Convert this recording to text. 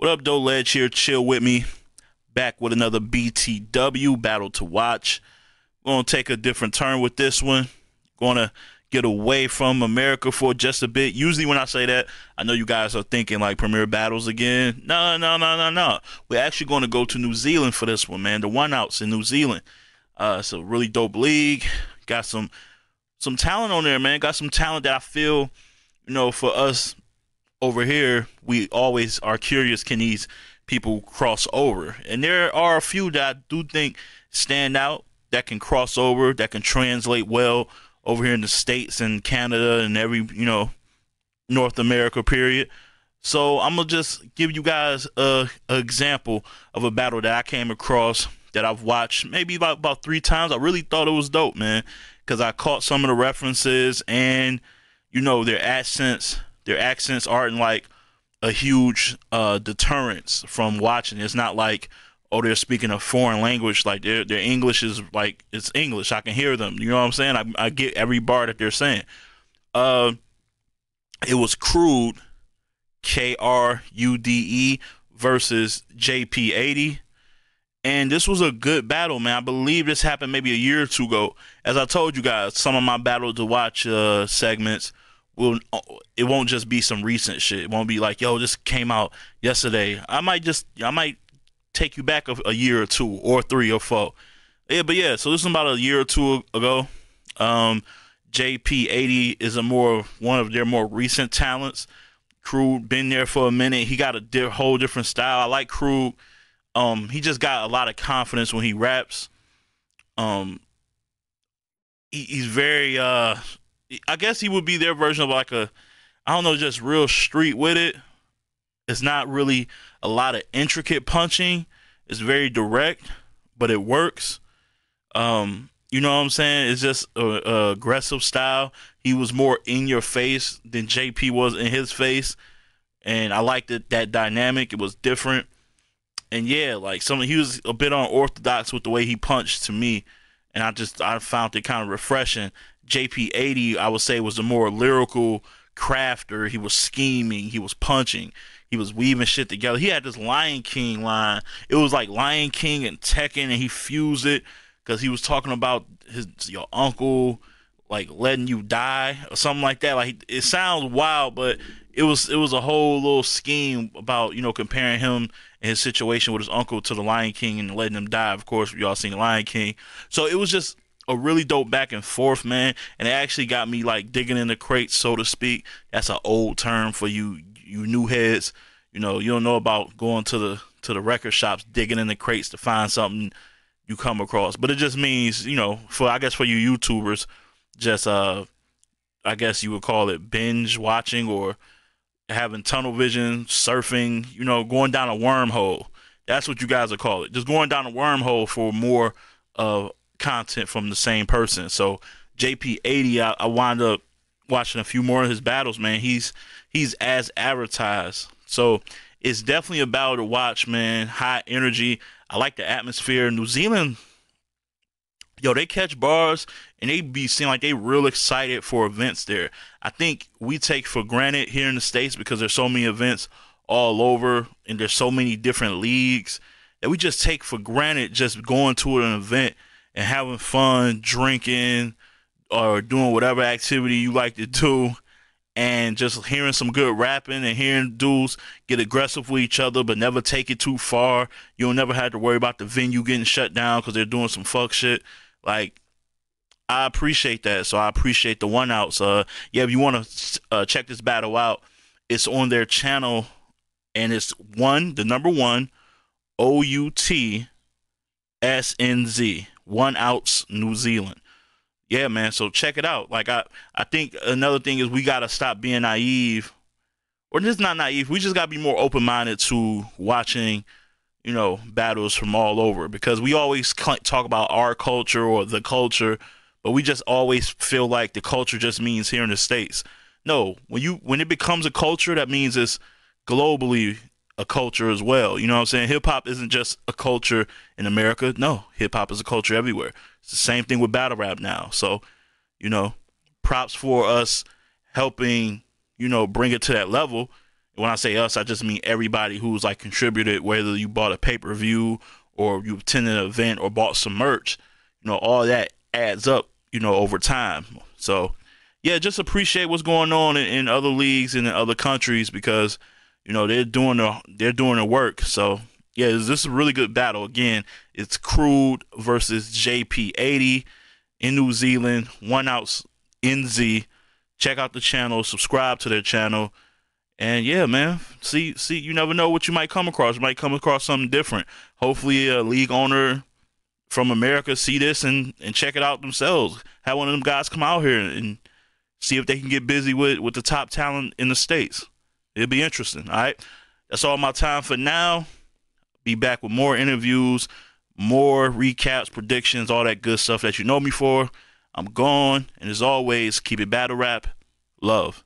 What up, Doe Ledge here, chill with me. Back with another BTW, Battle to Watch. We're going to take a different turn with this one. Going to get away from America for just a bit. Usually when I say that, I know you guys are thinking like Premier Battles again. No. We're actually going to go to New Zealand for this one, man. The One Outs in New Zealand. It's a really dope league. Got some talent on there, man. Got some talent that I feel, you know, for us over here, we always are curious, can these people cross over? And there are a few that I do think stand out that can cross over, that can translate well over here in the States and Canada and every, you know, North America period. So I'm going to just give you guys an example of a battle that I came across that I've watched maybe about 3 times. I really thought it was dope, man, because I caught some of the references and, you know, their accents. Their accents aren't like a huge deterrence from watching. It's not like, oh, they're speaking a foreign language. Like their English is like, it's English. I can hear them. You know what I'm saying? I get every bar that they're saying. It was Krude, K-R-U-D-E, versus JP80. And this was a good battle, man. I believe this happened maybe a year or 2 ago. As I told you guys, some of my Battle to Watch segments, it won't just be some recent shit. It won't be like, yo, this came out yesterday. I might take you back a year or 2 or 3 or 4. Yeah, but yeah, so this is about a year or 2 ago. JP80 is one of their more recent talents. Krude been there for a minute. He got a whole different style. I like Krude. He just got a lot of confidence when he raps. He's very I guess he would be their version of like a, I don't know, just real street with it. It's not really a lot of intricate punching. It's very direct, but it works. You know what I'm saying? It's just a aggressive style. He was more in your face than JP was in his face. And I liked it, that dynamic. It was different. And yeah, like he was a bit unorthodox with the way he punched to me. And I found it kind of refreshing. JP80, I would say, was a more lyrical crafter. He was scheming. He was punching. He was weaving shit together. He had this Lion King line. It was like Lion King and Tekken, and he fused it because he was talking about your uncle, like, letting you die or something like that. Like, it sounds wild, but it was a whole little scheme about, you know, comparing him and his situation with his uncle to the Lion King and letting him die. Of course, y'all seen the Lion King. So it was just a really dope back and forth, man, and it actually got me like digging in the crates, so to speak. That's an old term for you new heads. You know, you don't know about going to the record shops, digging in the crates to find something you come across. But it just means, you know, I guess for you YouTubers, just I guess you would call it binge watching or having tunnel vision, surfing. You know, going down a wormhole. That's what you guys would call it. Just going down a wormhole for more content from the same person. So JP80, I wound up watching a few more of his battles, man. He's as advertised, so it's definitely a battle to watch, man. High energy. I like the atmosphere. New Zealand, yo, they catch bars and they be seem like they real excited for events there. I think we take for granted here in the States because there's so many events all over and there's so many different leagues that we just take for granted just going to an event and having fun, drinking, or doing whatever activity you like to do, and just hearing some good rapping and hearing dudes get aggressive with each other but never take it too far. You'll never have to worry about the venue getting shut down because they're doing some fuck shit. Like, I appreciate that, so I appreciate the One Outs. Yeah, if you want to check this battle out, it's on their channel, and it's the number 1, OutsNZ. One Outs New Zealand. Yeah, man, so check it out. Like, I think another thing is we got to stop being naive, or just not naive. We just got to be more open-minded to watching, you know, battles from all over, because we always talk about our culture or the culture, but we just always feel like the culture just means here in the States. No, when it becomes a culture, that means it's globally a culture as well. You know what I'm saying? Hip-hop isn't just a culture in America. No, hip-hop is a culture everywhere. It's the same thing with battle rap now. So, you know, props for us helping, you know, bring it to that level. When I say us, I just mean everybody who's like contributed, whether you bought a pay-per-view or you attended an event or bought some merch, you know, all that adds up, you know, over time. So yeah, just appreciate what's going on in other leagues and in other countries, because, you know, they're doing the work. So yeah, this is a really good battle. Again, it's Krude versus JP80 in New Zealand, One OutsNZ. Check out the channel, subscribe to their channel, and yeah, man, see, you never know what you might come across. You might come across something different. Hopefully a league owner from America see this and check it out themselves. Have one of them guys come out here and see if they can get busy with the top talent in the States. It'll be interesting. All right, that's all my time for now. Be back with more interviews, more recaps, predictions, all that good stuff that you know me for. I'm gone, and as always, keep it battle rap. Love.